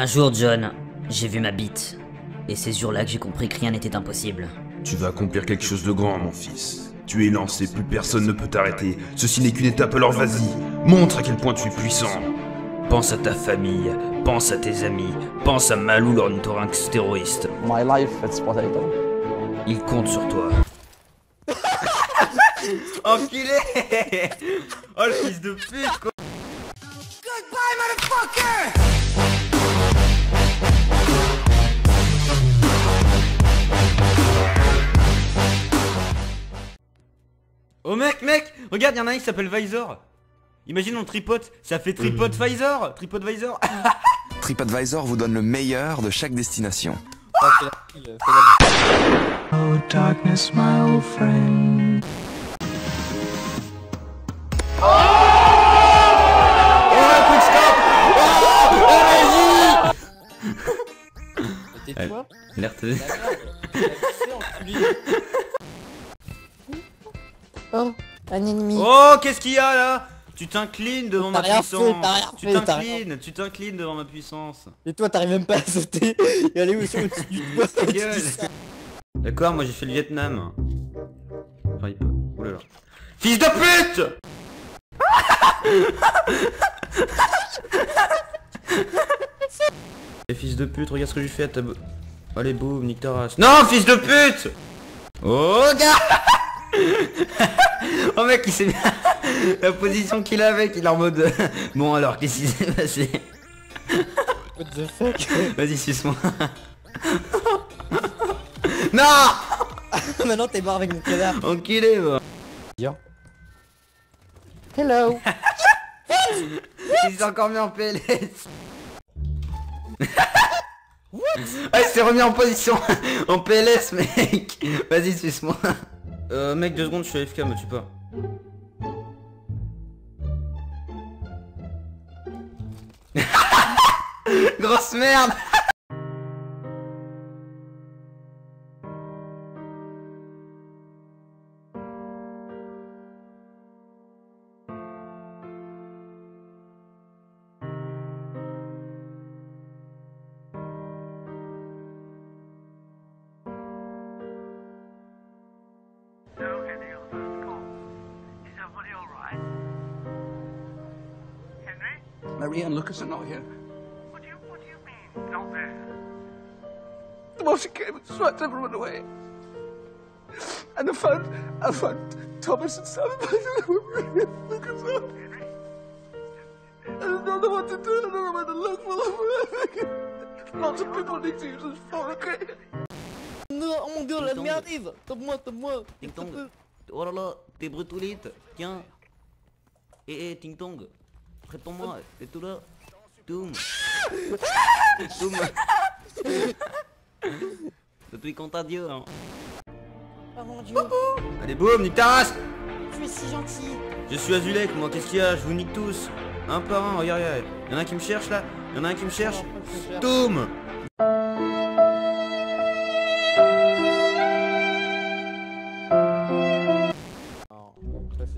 Un jour, John, j'ai vu ma bite. Et c'est ce jour-là que j'ai compris que rien n'était impossible. Tu vas accomplir quelque chose de grand, mon fils. Tu es lancé, plus personne ne peut t'arrêter. Ceci n'est qu'une étape, alors vas-y. Montre à quel point tu es puissant. Pense à ta famille, pense à tes amis, pense à Malou, l'ornithorynx terroriste. My life, it's what I do. Il compte sur toi. Enculé! Oh le fils de pute quoi! Goodbye motherfucker! Oh mec, regarde, y'en a un qui s'appelle Visor. Imagine on tripote, ça fait Tripadvisor. Tripadvisor. Tripadvisor vous donne le meilleur de chaque destination. Oh darkness my old friend. Oh quick stop. Oh vas-y. Tais-toi. Alerte. Oh, un ennemi. Oh, qu'est-ce qu'il y a là? Tu t'inclines devant ma puissance. Tu t'inclines devant ma puissance. Et toi, t'arrives même pas à sauter et aller au-dessus du toit. D'accord, moi j'ai fait le Vietnam. Enfin, il peut. Oh là là. Fils de pute! Et fils de pute, regarde ce que j'ai fait à ta... Allez, boum, nique ta race. Non, fils de pute! Oh, gars. Oh mec il s'est mis la position qu'il avait, il est en mode bon alors qu'est-ce qui s'est passé? What the fuck? Vas-y suce-moi. Non. Maintenant t'es mort avec mon cadavre. Enculé va. Yo. Hello. Il s'est encore mis en PLS. What? Ah, il s'est remis en position en PLS mec. Vas-y suce-moi. Mec, 2 secondes, je suis AFK, me tue pas. Grosse merde. Maria and Lucas are not here. What do you mean, not there? The monster came and swept everyone away. And I found Thomas and Sam and Lucas up. I don't know what to do, I don't know where to look for. Lots of people need to use this for, okay? No, oh mon dieu, la merde, Eve! Tape-moi! Oh là là, t'es brutolite! Tiens! Eh, ting tong! Prête-moi, t'es tout là. Doom. Doom. Le truc contre Dieu. Hein. Oh mon dieu. Allez, boum, nique ta race. Tu es si gentil. Je suis Azulek, moi, qu'est-ce qu'il y a? Je vous nique tous. Un par un, regarde. Y'en a un qui me cherche là. Y'en a un qui me cherche. Doom.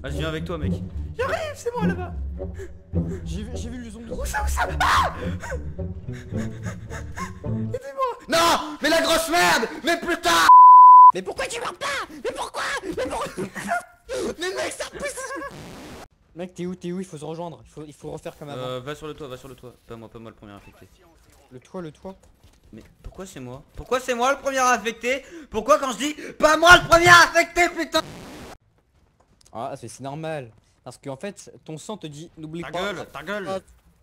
Ah, je viens avec toi, mec. J'arrive, c'est moi là-bas. J'ai vu le zombie. Où ça ah. Aidez-moi. Non, mais la grosse merde. Mais putain. Mais pourquoi tu meurs pas? Mais pourquoi Mais mec, ça pousse. Mec, t'es où? Il faut se rejoindre. Il faut refaire comme avant. Va sur le toit. Pas moi le premier infecté. Le toit. Mais pourquoi c'est moi le premier infecté? Pourquoi quand je dis pas moi le premier infecté, putain? Ah c'est normal. Parce qu'en fait ton sang te dit n'oublie pas.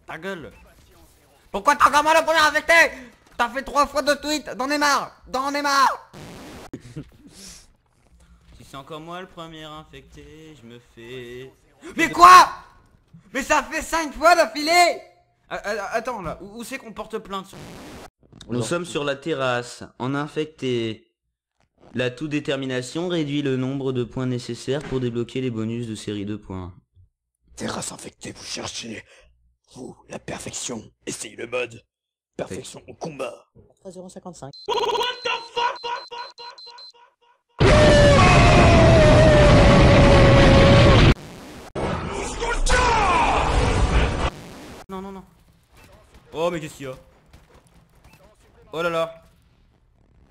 Ta gueule. Pourquoi t'as encore mal la première avec tes? T'as fait 3 fois de tweet. J'en ai marre. Si c'est encore moi le premier infecté, je me fais. Mais quoi? Mais ça fait 5 fois d'affilée. Attends là, où c'est qu'on porte plainte? Nous sommes sur la terrasse, en infecté. La tout-détermination réduit le nombre de points nécessaires pour débloquer les bonus de série de points. Terrasse infectée, vous cherchez, vous, la perfection. Essayez le mode. Perfection au combat. 3,55€. What the fuck? Non. Oh mais qu'est-ce qu'il y a? Oh là là.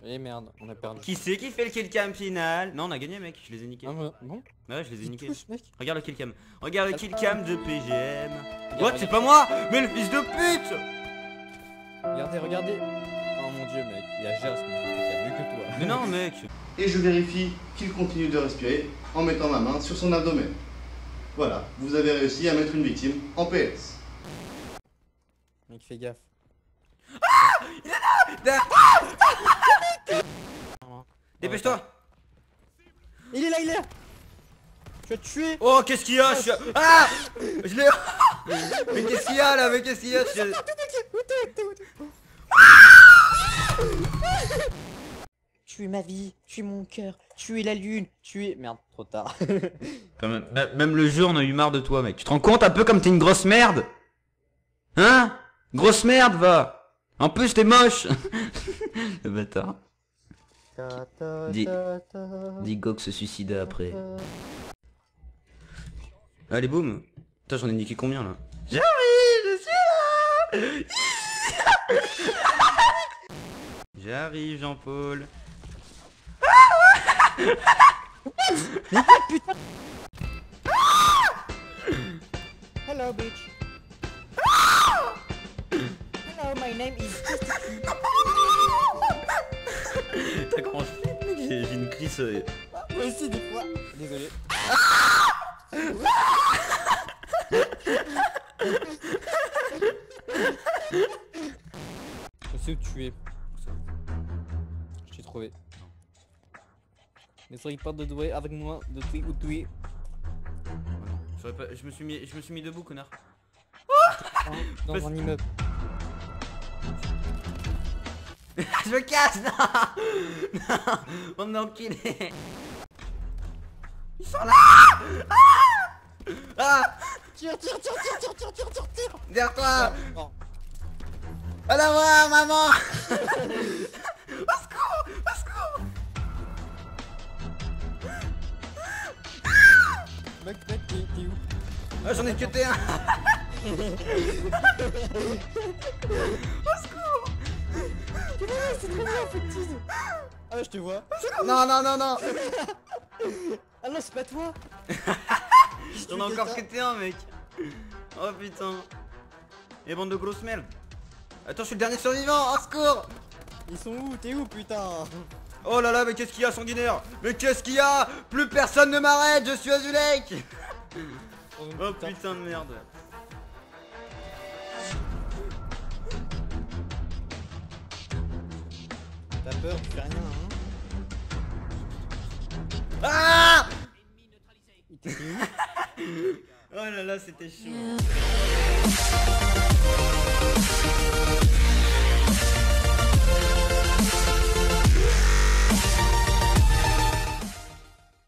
Eh merde, on a perdu. Qui c'est qui fait le killcam final? Non, on a gagné mec, je les ai niqués. Ah ouais, bon. Ouais, je les ai niqués. Mec. Regarde le killcam. Regarde le killcam de PGM. What, c'est pas moi? Mais le fils de pute. Regardez, regardez. Oh mon dieu mec, il y a Gers qui a mieux que toi. Mais non mec. Et je vérifie qu'il continue de respirer en mettant ma main sur son abdomen. Voilà, vous avez réussi à mettre une victime en PS. Mec, fais gaffe. Ah, il est là. Dépêche-toi. Il est là, il est là. Je vais te tuer. Oh, qu'est-ce qu'il y a? Ah, je l'ai. Mais qu'est-ce qu'il y a là? Mais qu'est-ce qu'il y a? Tu es ma vie, tu es mon cœur, tu es la lune, tu es... Merde, trop tard. Même le jeu, on a eu marre de toi, mec. Tu te rends compte un peu comme t'es une grosse merde? Hein? Grosse merde, va. En plus, t'es moche. Le bâtard. Dis Gok se suicida après. Allez, boum. Putain, j'en ai niqué combien, là? J'arrive, je suis là. J'arrive, Jean-Paul. Putain. Hello bitch. Hello, my name is. T'as comment je fais mec? J'ai une crise. Moi aussi des fois. Désolé. Je sais où tu es. Je t'ai trouvé. Ne soyez pas de doué avec moi, de tuer ou tuer. Je me suis mis debout, connard. Dans un immeuble. Je me casse, non, non. On est enculé. Ils sont là. Tire. Derrière toi. Non. Va la voir, maman. Au secours, au secours. Mec, t'es où? Ah, j'en ai cuté un. Au secours. C'est très bien en fait, tease. Ah, je te vois. Non. Ah non, c'est pas toi. J'en ai encore cuté un, mec. Oh putain. Et bande de grosses merdes. Attends, je suis le dernier survivant, au secours. Ils sont où? T'es où, putain? Oh là là, mais qu'est-ce qu'il y a, sanguinaire? Mais qu'est-ce qu'il y a? Plus personne ne m'arrête, je suis Azulek. Oh putain de merde. T'as peur, tu fais rien, hein? Ah. Oh là là, c'était chaud.